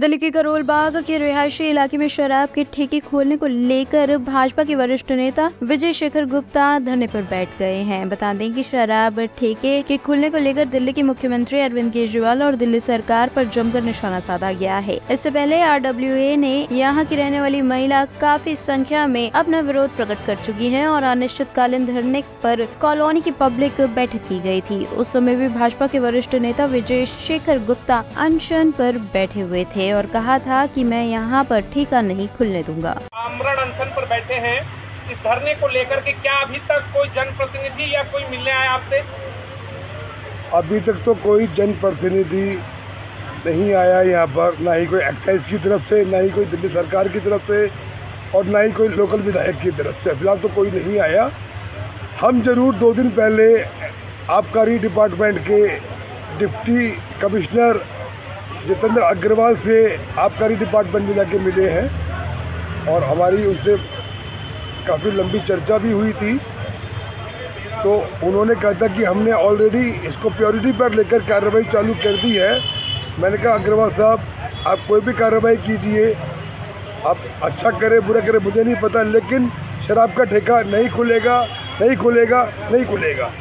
दिल्ली के करोलबाग के रिहायशी इलाके में शराब के ठेके खोलने को लेकर भाजपा के वरिष्ठ नेता विजय शेखर गुप्ता धरने पर बैठ गए हैं। बता दें कि शराब ठेके के खुलने को लेकर दिल्ली के मुख्यमंत्री अरविंद केजरीवाल और दिल्ली सरकार पर जमकर निशाना साधा गया है। इससे पहले RWA ने यहां की रहने वाली महिला काफी संख्या में अपना विरोध प्रकट कर चुकी है और अनिश्चितकालीन धरने पर कॉलोनी की पब्लिक बैठक की गयी थी। उस समय भी भाजपा के वरिष्ठ नेता विजय शेखर गुप्ता अनशन पर बैठे हुए थे और कहा था कि मैं यहां पर ठेका नहीं खुलने दूंगा। आमरण अनशन पर बैठे हैं। इस धरने को लेकर के क्या अभी तक कोई जनप्रतिनिधि या कोई मिलने आया आपसे? अभी तक तो कोई जनप्रतिनिधि नहीं आया यहाँ पर, ना ही कोई एक्साइज की तरफ से, ना ही कोई दिल्ली सरकार की तरफ से और ना ही कोई लोकल विधायक की तरफ से। फिलहाल तो कोई नहीं आया। हम जरूर 2 दिन पहले आबकारी डिपार्टमेंट के डिप्टी कमिश्नर जितेंद्र अग्रवाल से आबकारी डिपार्टमेंट में जाके मिले हैं और हमारी उनसे काफ़ी लंबी चर्चा भी हुई थी। तो उन्होंने कहा था कि हमने ऑलरेडी इसको प्योरिटी पर लेकर कार्रवाई चालू कर दी है। मैंने कहा अग्रवाल साहब आप कोई भी कार्रवाई कीजिए, आप अच्छा करें बुरा करें मुझे नहीं पता, लेकिन शराब का ठेका नहीं खुलेगा, नहीं खुलेगा, नहीं खुलेगा।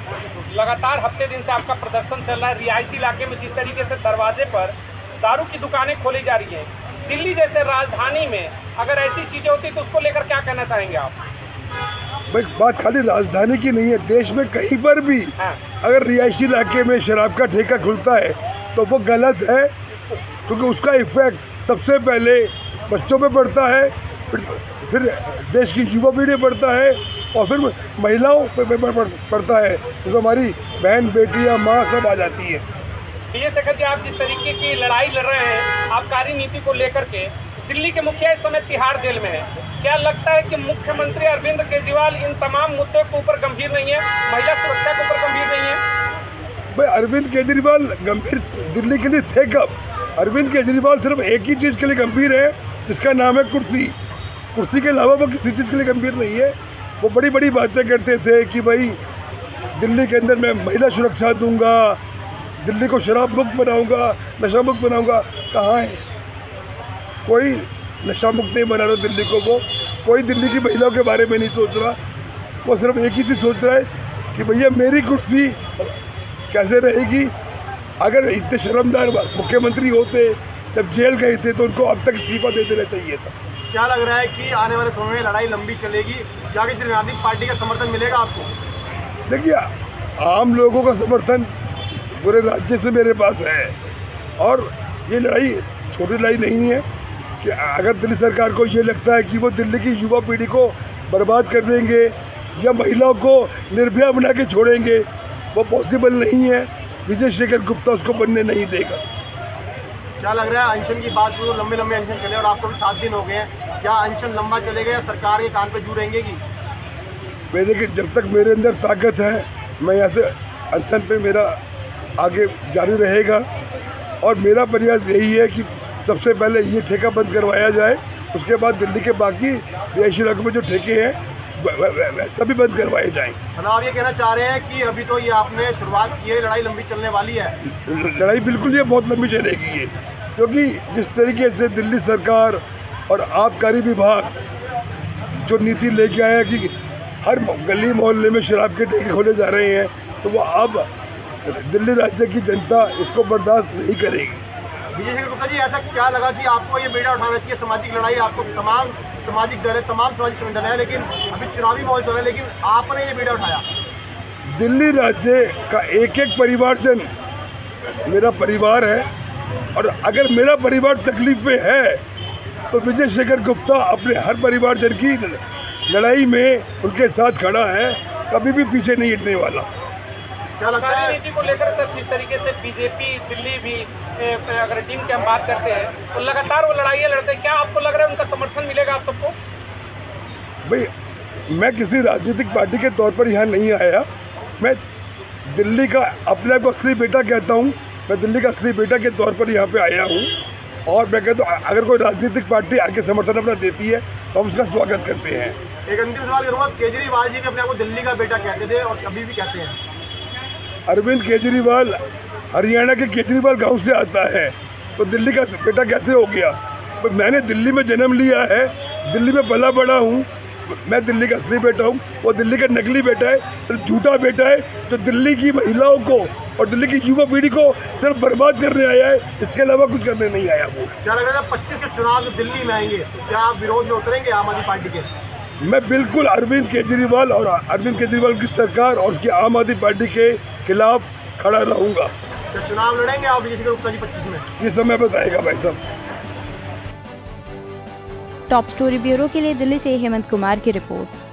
लगातार हफ्ते दिन से आपका प्रदर्शन चल रहा है। रिहायशी इलाके में जिस तरीके से दरवाजे पर दारू की दुकानें खोली जा रही है, दिल्ली जैसे राजधानी में अगर ऐसी चीज़ें होती तो उसको लेकर क्या कहना चाहेंगे आप? भाई बात खाली राजधानी की नहीं है, देश में कहीं पर भी अगर रिहायशी इलाके में शराब का ठेका खुलता है तो वो गलत है, क्योंकि उसका इफेक्ट सबसे पहले बच्चों पे पड़ता है, फिर देश की युवा पीढ़ी पड़ता है और फिर महिलाओं पर पड़ता है। तो हमारी बहन बेटियाँ माँ सब आ जाती है। विजय शेखर जी, आप जिस तरीके की लड़ाई लड़ रहे हैं आबकारी नीति को लेकर के, दिल्ली के मुखिया इस समय तिहाड़ जेल में है, क्या लगता है कि मुख्यमंत्री अरविंद केजरीवाल इन तमाम मुद्दों के ऊपर गंभीर नहीं है, महिला सुरक्षा के ऊपर गंभीर नहीं है? भाई अरविंद केजरीवाल गंभीर दिल्ली के लिए थे कब? अरविंद केजरीवाल सिर्फ एक ही चीज़ के लिए गंभीर है जिसका नाम है कुर्सी। कुर्सी के अलावा वो किसी चीज़ के लिए गंभीर नहीं है। वो बड़ी बड़ी बातें करते थे कि भाई दिल्ली के अंदर मैं महिला सुरक्षा दूंगा, दिल्ली को शराब मुक्त बनाऊंगा, नशा मुक्त बनाऊंगा। कहाँ है? कोई नशा मुक्त नहीं बना रहा दिल्ली को। वो कोई दिल्ली की महिलाओं के बारे में नहीं सोच रहा। वो सिर्फ एक ही चीज़ सोच रहा है कि भैया मेरी कुर्सी कैसे रहेगी। अगर इतने शर्मदार मुख्यमंत्री होते जब जेल गए थे तो उनको अब तक इस्तीफा दे देना चाहिए था। क्या लग रहा है कि आने वाले समय में लड़ाई लंबी चलेगी या कि जननायक पार्टी का समर्थन मिलेगा आपको? देखिए आम लोगों का समर्थन पूरे राज्य से मेरे पास है और ये लड़ाई छोटी लड़ाई नहीं है कि अगर दिल्ली सरकार को ये लगता है कि वो दिल्ली की युवा पीढ़ी को बर्बाद कर देंगे या महिलाओं को निर्भया बना के छोड़ेंगे, वो पॉसिबल नहीं है। विजय शेखर गुप्ता उसको बनने नहीं देगा। क्या लग रहा है अनशन की बात को लंबे लंबे अनशन चले और आपको भी 7 दिन हो गए हैं, क्या अनशन लंबा चलेगा या सरकार के कान पर जू रहेंगे कि मेरे के जब तक मेरे अंदर ताकत है मैं यहाँ से अनशन पर मेरा आगे जारी रहेगा और मेरा प्रयास यही है कि सबसे पहले ये ठेका बंद करवाया जाए, उसके बाद दिल्ली के बाकी रिहायशी इलाकों में जो ठेके हैं वैसा भी बंद करवाए जाएँ। आप ये कहना चाह रहे हैं कि अभी तो ये आपने शुरुआत की है, लड़ाई लंबी चलने वाली है? लड़ाई बिल्कुल ये बहुत लंबी चलेगी ये, क्योंकि जिस तरीके से दिल्ली सरकार और आबकारी विभाग जो नीति लेके आया कि हर गली मोहल्ले में शराब के ठेके खोले जा रहे हैं, तो वो अब दिल्ली राज्य की जनता इसको बर्दाश्त नहीं करेगी। विजय शेखर गुप्ता जी, ऐसा क्या लगा कि आपको ये बेड़ा उठाना चाहिए? सामाजिक लड़ाई आपको तमाम सामाजिक दल है, तमाम सामाजिक संगठन है, लेकिन अभी चुनावी माहौल चल रहा है, लेकिन आपने ये बेड़ा उठाया। दिल्ली राज्य का एक एक परिवारजन मेरा परिवार है और अगर मेरा परिवार तकलीफ में है तो विजय शेखर गुप्ता अपने हर परिवारजन की लड़ाई में उनके साथ खड़ा है, कभी भी पीछे नहीं हटने वाला। आबकारी नीति को लेकर सर जिस तरीके से बीजेपी दिल्ली भी अगर टीम की हम बात करते हैं तो लगातार वो लड़ाई लड़ते हैं, क्या आपको लग रहा है उनका समर्थन मिलेगा आप सबको? भाई मैं किसी राजनीतिक पार्टी के तौर पर यहाँ नहीं आया। मैं दिल्ली का अपने आप को असली बेटा कहता हूँ। मैं दिल्ली का असली बेटा के तौर पर यहाँ पर आया हूँ और मैं कहता हूँ अगर कोई राजनीतिक पार्टी आगे समर्थन अपना देती है तो हम उसका स्वागत करते हैं। एक अंतिम सवाल करूँगा, केजरीवाल जी भी अपने आपको दिल्ली का बेटा कहते थे और अभी भी कहते हैं। अरविंद केजरीवाल हरियाणा के केजरीवाल गांव से आता है, तो दिल्ली का बेटा कैसे हो गया? मैंने दिल्ली में जन्म लिया है, दिल्ली में पला बड़ा हूँ, मैं दिल्ली का असली बेटा हूँ, वो दिल्ली का नकली बेटा है, सिर्फ झूठा बेटा है जो दिल्ली की महिलाओं को और दिल्ली की युवा पीढ़ी को सिर्फ बर्बाद करने आया है, इसके अलावा कुछ करने नहीं आया। वो क्या लग रहा है 25 के चुनाव दिल्ली में आएंगे, क्या आप विरोध में उतरेंगे आम आदमी पार्टी के? मैं बिल्कुल अरविंद केजरीवाल और अरविंद केजरीवाल की सरकार और उसकी आम आदमी पार्टी के खिलाफ खड़ा रहूँगा। तो चुनाव लड़ेंगे आप विजय शेखर गुप्ता जी 25 में? ये समय बताएगा भाई साहब। टॉप स्टोरी ब्यूरो के लिए दिल्ली से हेमंत कुमार की रिपोर्ट।